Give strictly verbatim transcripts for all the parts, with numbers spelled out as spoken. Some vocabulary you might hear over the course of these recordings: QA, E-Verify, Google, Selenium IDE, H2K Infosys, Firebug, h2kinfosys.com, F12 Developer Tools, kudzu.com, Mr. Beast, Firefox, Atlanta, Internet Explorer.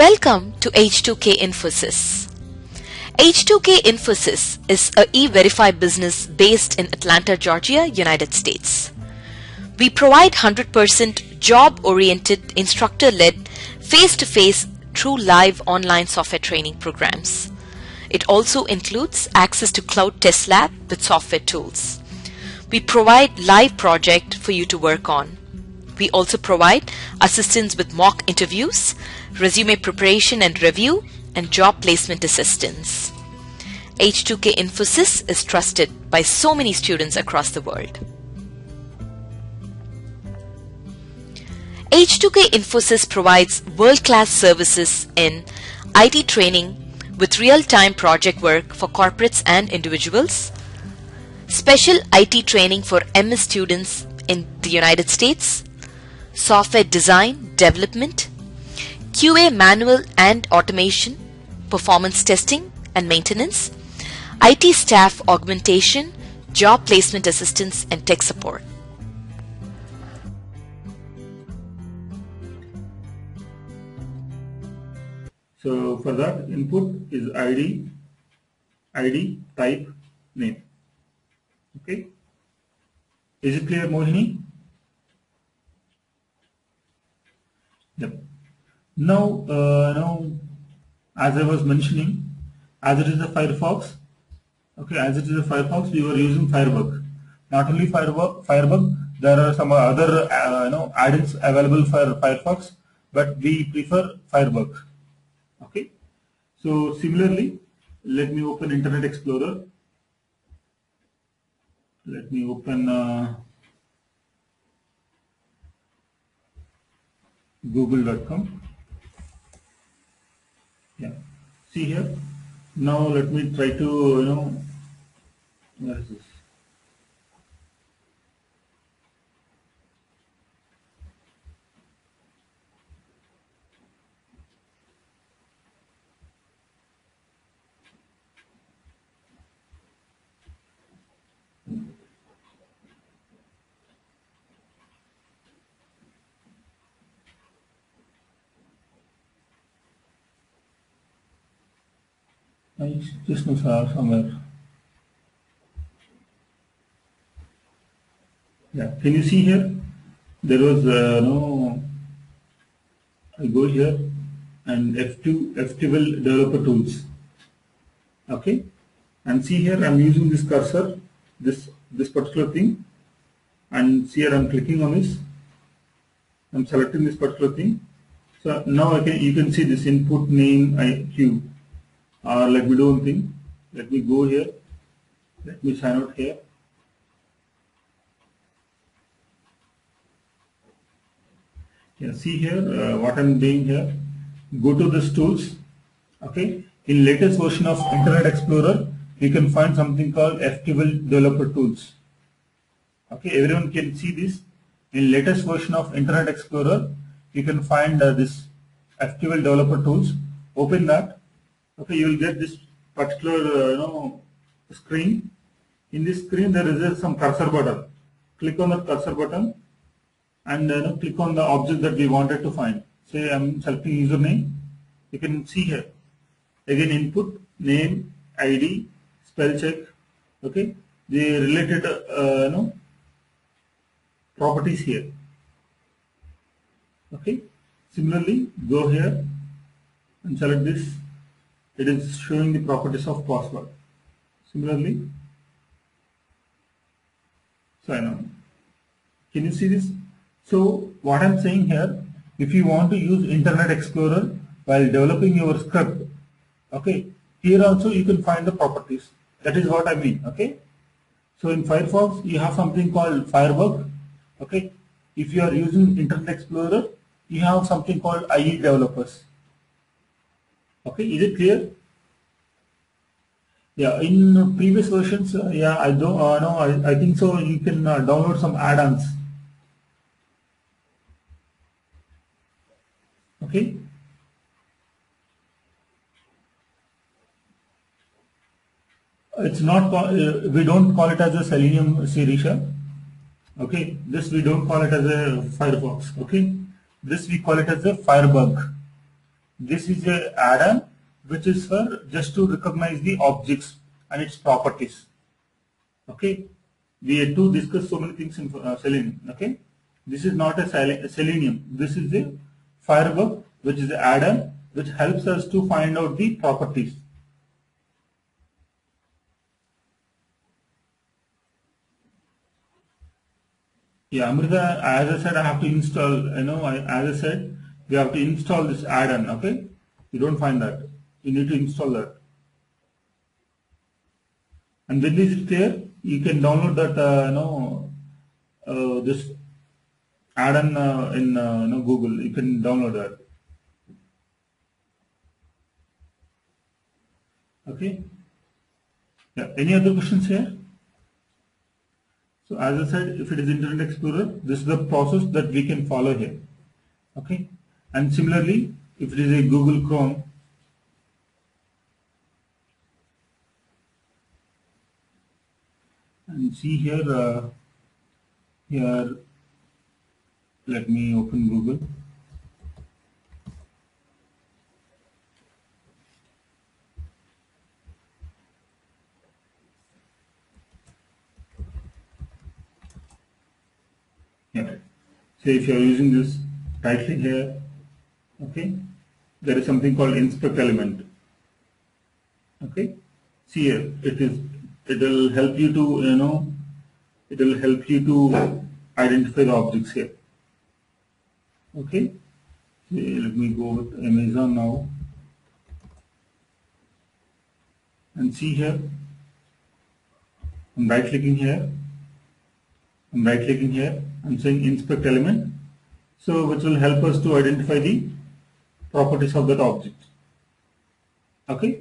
Welcome to H two K Infosys. H two K Infosys is a E-Verify business based in Atlanta, Georgia, United States. We provide one hundred percent job-oriented, instructor-led, face-to-face, true live online software training programs. It also includes access to Cloud Test Lab with software tools. We provide live project for you to work on. We also provide assistance with mock interviews, resume preparation and review, and job placement assistance. H two K Infosys is trusted by so many students across the world. H two K Infosys provides world-class services in I T training with real-time project work for corporates and individuals, special I T training for M S students in the United States, software design, development, Q A manual and automation, performance testing and maintenance, I T staff augmentation, job placement assistance, and tech support. So for that, input is I D, I D, type, name. Okay. Is it clear, Mohini? Yep. Now, uh, now, as I was mentioning, as it is a Firefox, okay, as it is a Firefox, we were using Firebug. Not only Firebug, Firebug, there are some other uh, you know add-ins available for Firefox, but we prefer Firebug. Okay. So similarly, let me open Internet Explorer. Let me open. Uh, google dot com. Yeah, see here. Now let me try to, you know, where is this? I just know somewhere. Yeah, can you see here? There was uh, no. I go here and F two F twelve Developer Tools. Okay, and see here I'm using this cursor, this this particular thing, and see here I'm clicking on this. I'm selecting this particular thing. So now I can you can see this input name I Q. Or uh, let me do one thing. Let me go here. Let me sign out here. Yeah, see here uh, what I'm doing here. Go to this tools. Okay. In latest version of Internet Explorer, you can find something called F twelve Developer Tools. Okay, everyone can see this. In latest version of Internet Explorer, you can find uh, this F twelve Developer Tools. Open that. Okay, you will get this particular uh, you know, screen. In this screen, there is some cursor button. Click on the cursor button and uh, click on the object that we wanted to find. Say I'm selecting username. You can see here. Again, input, name, I D, spell check. Okay, the related uh, you know, properties here. Okay, similarly, go here and select this. It is showing the properties of password. Similarly, sign on. Can you see this? So what I'm saying here, if you want to use Internet Explorer while developing your script, okay, here also you can find the properties. That is what I mean. Okay. So in Firefox, you have something called Firebug. Okay. If you are using Internet Explorer, you have something called I E developers. Okay, is it clear? Yeah, in previous versions, uh, yeah, I don't uh, know. I, I think so. You can uh, download some add-ons. Okay. It's not. Uh, we don't call it as a Selenium Sirisha. Okay. This we don't call it as a Firefox. Okay. This we call it as a Firebug. This is a add-on which is for just to recognize the objects and its properties. Okay, we had to discuss so many things in uh, Selenium. Okay, this is not a Selenium. This is a Firebug, which is the add-on which helps us to find out the properties. Yeah, Amrita, as I said, I have to install, you know, I, as I said, you have to install this add-on, okay? You don't find that. You need to install that. And when is it there, you can download that, uh, you know, uh, this add-on uh, in uh, you know, Google. You can download that. Okay? Yeah, any other questions here? So as I said, if it is Internet Explorer, this is the process that we can follow here. Okay, and similarly, if it is a Google Chrome, and see here, uh, here, let me open Google. So if you are using this tightly here, okay, there is something called inspect element. Okay, see here, it is, it will help you to, you know, it will help you to identify the objects here. Okay, so let me go with Amazon now and see here. I'm right clicking here. I'm right clicking here. I'm saying inspect element, so which will help us to identify the properties of that object. Okay,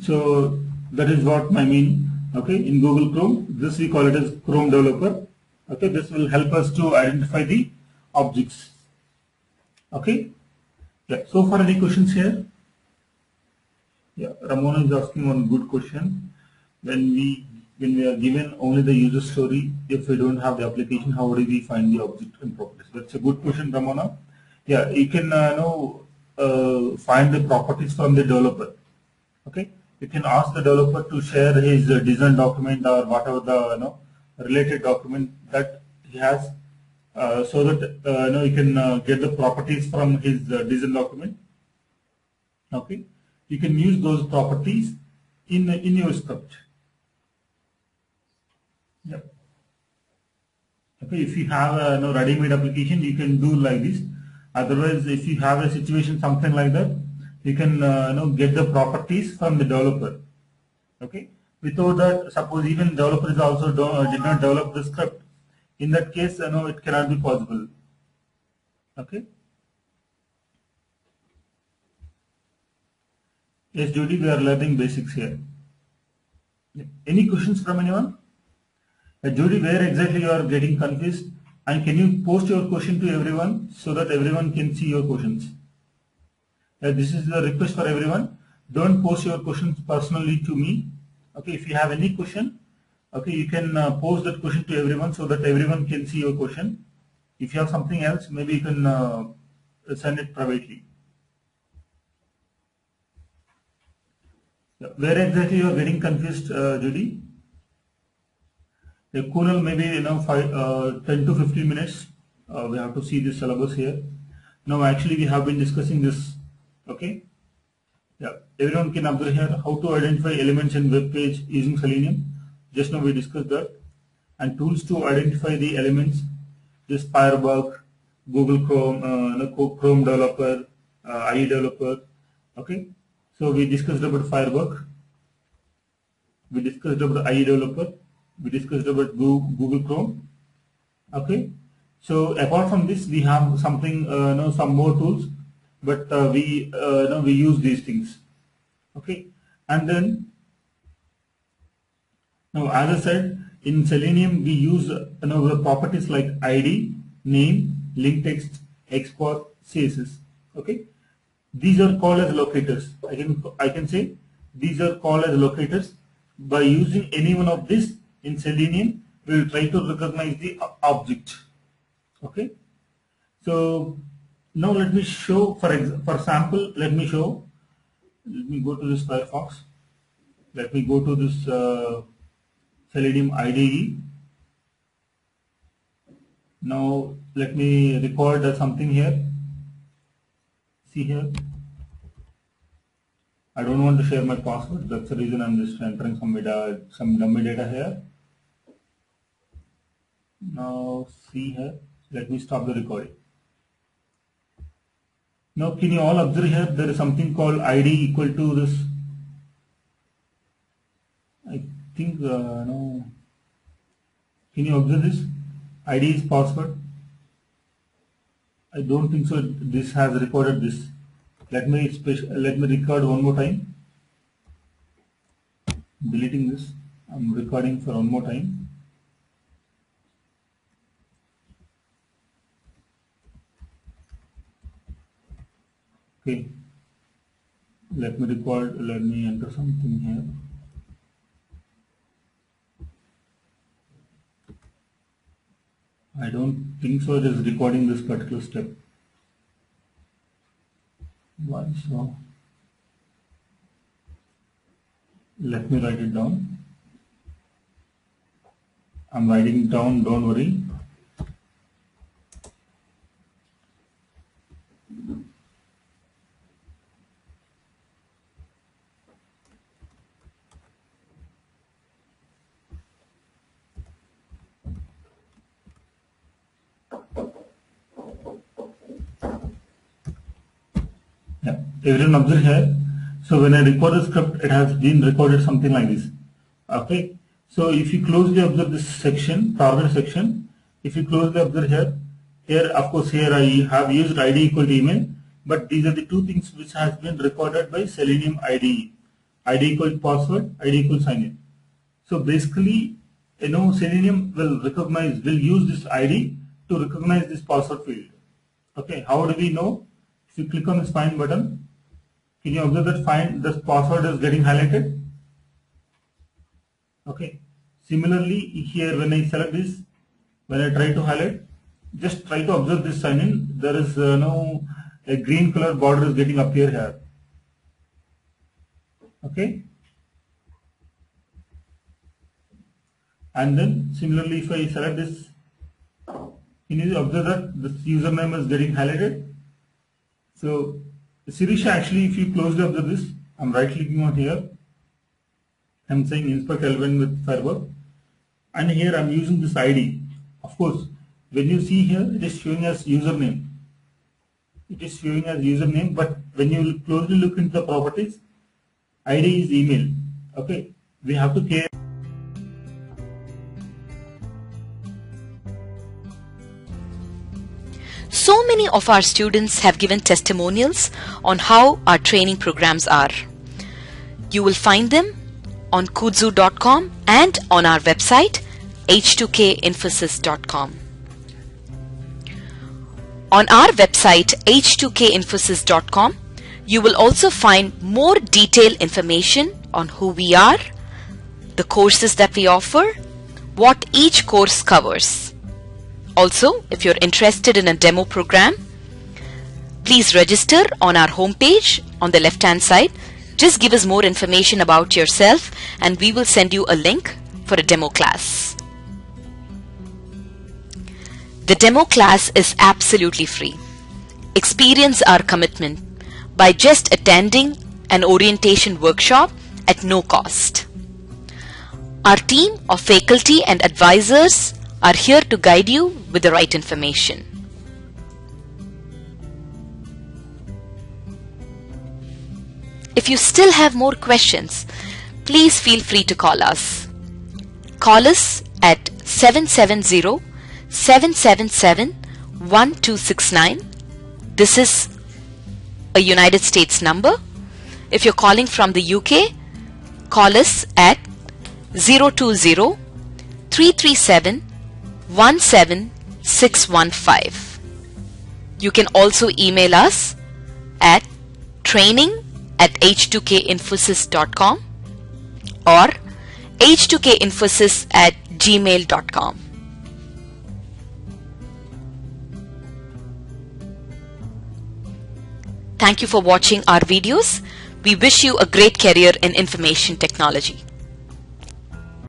so that is what I mean. Okay, in Google Chrome, this we call it as Chrome Developer. Okay, this will help us to identify the objects. Okay, yeah. So far, any questions here? Yeah, Ramona is asking one good question. When we When we are given only the user story, if we don't have the application, how do we find the object and properties? That's a good question, Ramona. Yeah, you can uh, know uh, find the properties from the developer. Okay, you can ask the developer to share his uh, design document or whatever the you know related document that he has, uh, so that uh, you know you can uh, get the properties from his uh, design document. Okay, you can use those properties in in your script. Yep. Okay, if you have a you know, ready-made application, you can do like this. Otherwise, if you have a situation something like that, you can uh, you know get the properties from the developer. Okay. Without that, suppose even developer is also do, uh, did not develop the script. In that case, you know it cannot be possible. Okay. Yes, Jyoti, we are learning basics here. Yep. Any questions from anyone? Uh, Judy, where exactly you are getting confused, and can you post your question to everyone so that everyone can see your questions? Uh, this is the request for everyone. Don't post your questions personally to me. Okay, if you have any question, okay, you can uh, post that question to everyone so that everyone can see your question. If you have something else, maybe you can uh, send it privately. Where exactly you are getting confused, uh, Judy? The Kunal, maybe you know five, uh, ten to fifteen minutes. Uh, we have to see this syllabus here. Now, actually, we have been discussing this. Okay. Yeah, everyone can observe here how to identify elements in web page using Selenium. Just now we discussed that, and tools to identify the elements. This Firebug, Google Chrome, uh, Chrome Developer, uh, I D E Developer. Okay. So we discussed about Firebug. We discussed about I D E Developer. We discussed about Google Chrome. Okay, so apart from this, we have something, uh, no, some more tools, but uh, we, uh, no, we use these things. Okay, and then now, as I said, in Selenium, we use uh, no, the properties like I D, name, link text, export, C S S. Okay, these are called as locators. I can I can say these are called as locators. By using any one of these in Selenium, we will try to recognize the object. Okay, so Now let me show, for for example, let me show, let me go to this Firefox, let me go to this uh, Selenium I D E. Now let me record uh, something here. See here, I don't want to share my password, that's the reason I'm just entering some data, some dummy data here. Now see here, let me stop the recording. Now can you all observe here, there is something called I D equal to this, I think, uh, no, can you observe this? I D is password. I don't think so this has recorded this. Let me let me record one more time. I'm deleting this. I'm recording for one more time. Okay. Let me record, let me enter something here. I don't think so it is recording this particular step. Why so? Let me write it down. I'm writing it down, don't worry. Everyone observe here. So when I record the script, it has been recorded something like this. Okay. So if you closely observe this section, target section, if you closely observe here, here of course here I have used I D equal to email, but these are the two things which has been recorded by Selenium I D E. I D equal password, I D equal sign in. So basically, you know, Selenium will recognize, will use this I D to recognize this password field. Okay. How do we know? If you click on this find button. Can you observe that find this password is getting highlighted? Okay. Similarly, here when I select this, when I try to highlight, just try to observe this sign in. There is uh, no a green color border is getting appear here. Okay. And then similarly, if I select this, can you observe that this username is getting highlighted? So Sirisha, actually, if you closely observe this, I'm right clicking on here. I'm saying inspect element with Firebug, and here I'm using this I D. Of course, when you see here, it is showing as username. It is showing as username, but when you closely look into the properties, I D is email. Okay, we have to care. So many of our students have given testimonials on how our training programs are. You will find them on kudzu dot com and on our website h two k infosys dot com. On our website h two k infosys dot com, you will also find more detailed information on who we are, the courses that we offer, what each course covers. Also, if you're interested in a demo program, please register on our homepage on the left-hand side. Just give us more information about yourself and we will send you a link for a demo class. The demo class is absolutely free. Experience our commitment by just attending an orientation workshop at no cost. Our team of faculty and advisors are here to guide you with the right information. If you still have more questions, please feel free to call us. Call us at seven seven zero, seven seven seven, one two six nine. This is a United States number. If you're calling from the U K, call us at zero two zero, three three seven, one seven six one five. You can also email us at training at h two k infosys dot com or h two k infosys at gmail dot com. Thank you for watching our videos. We wish you a great career in information technology.